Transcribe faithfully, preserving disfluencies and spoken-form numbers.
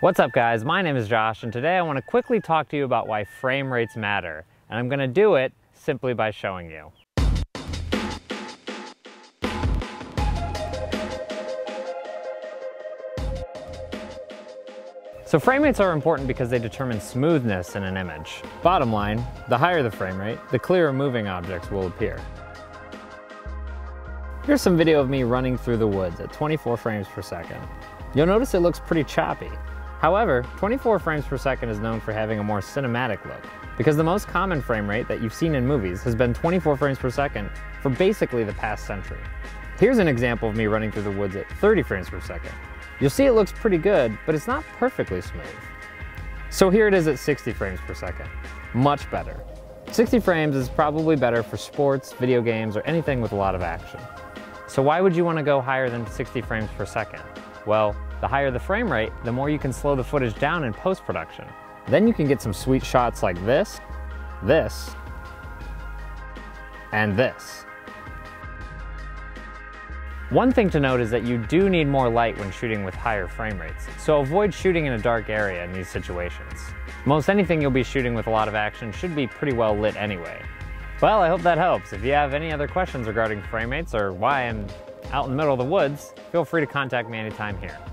What's up guys, my name is Josh and today I want to quickly talk to you about why frame rates matter, and I'm going to do it simply by showing you. So frame rates are important because they determine smoothness in an image. Bottom line, the higher the frame rate, the clearer moving objects will appear. Here's some video of me running through the woods at twenty-four frames per second. You'll notice it looks pretty choppy. However, twenty-four frames per second is known for having a more cinematic look, because the most common frame rate that you've seen in movies has been twenty-four frames per second for basically the past century. Here's an example of me running through the woods at thirty frames per second. You'll see it looks pretty good, but it's not perfectly smooth. So here it is at sixty frames per second. Much better. sixty frames is probably better for sports, video games, or anything with a lot of action. So why would you want to go higher than sixty frames per second? Well, the higher the frame rate, the more you can slow the footage down in post-production. Then you can get some sweet shots like this, this, and this. One thing to note is that you do need more light when shooting with higher frame rates, so avoid shooting in a dark area in these situations. Most anything you'll be shooting with a lot of action should be pretty well lit anyway. Well, I hope that helps. If you have any other questions regarding frame rates or why I'm out in the middle of the woods, feel free to contact me anytime here.